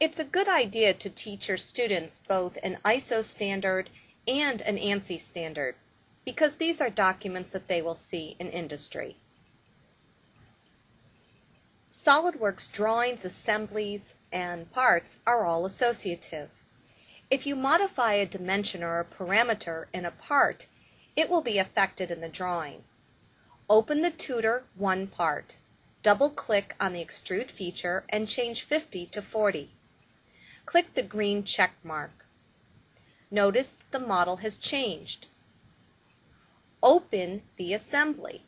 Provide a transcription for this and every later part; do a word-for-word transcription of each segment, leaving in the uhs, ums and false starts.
It's a good idea to teach your students both an I S O standard and an ANSI standard, because these are documents that they will see in industry. SolidWorks drawings, assemblies, and parts are all associative. If you modify a dimension or a parameter in a part, it will be affected in the drawing. Open the Tutor one part. Double-click on the Extrude feature and change fifty to forty. Click the green check mark. Notice the model has changed. Open the assembly.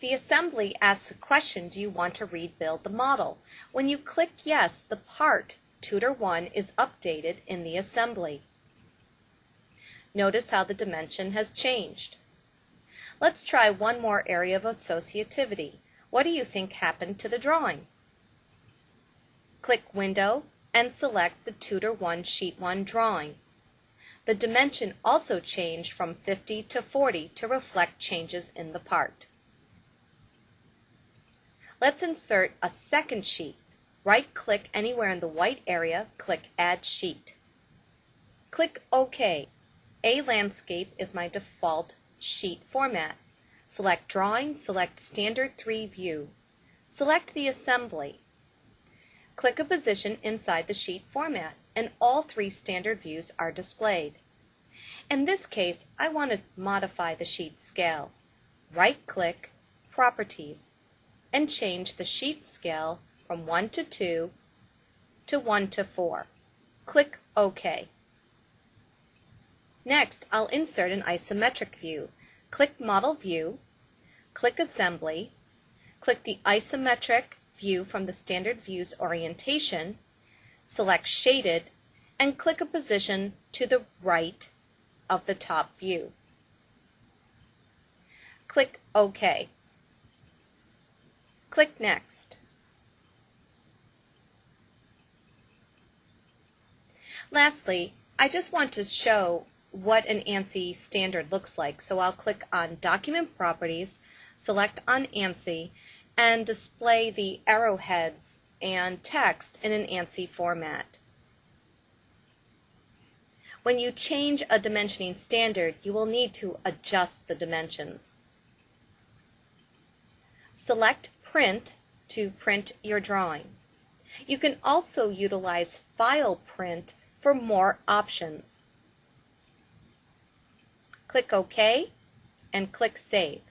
The assembly asks a question, do you want to rebuild the model? When you click yes, the part Tutor one is updated in the assembly. Notice how the dimension has changed. Let's try one more area of associativity. What do you think happened to the drawing? Click Window and select the Tutor one Sheet one drawing. The dimension also changed from fifty to forty to reflect changes in the part. Let's insert a second sheet. Right-click anywhere in the white area, click Add Sheet. Click OK. A landscape is my default sheet format. Select Drawing, select Standard three View. Select the assembly. Click a position inside the sheet format, and all three standard views are displayed. In this case, I want to modify the sheet scale. Right-click, Properties, and change the sheet scale from one to two to one to four. Click OK. Next, I'll insert an isometric view. Click Model View, click Assembly, click the isometric view from the Standard Views orientation, select Shaded, and click a position to the right of the top view. Click OK. Click Next. Lastly, I just want to show what an ANSI standard looks like. So I'll click on Document Properties, select on ANSI, and display the arrowheads and text in an ANSI format. When you change a dimensioning standard, you will need to adjust the dimensions. Select Print to print your drawing. You can also utilize File Print for more options. Click OK and click Save.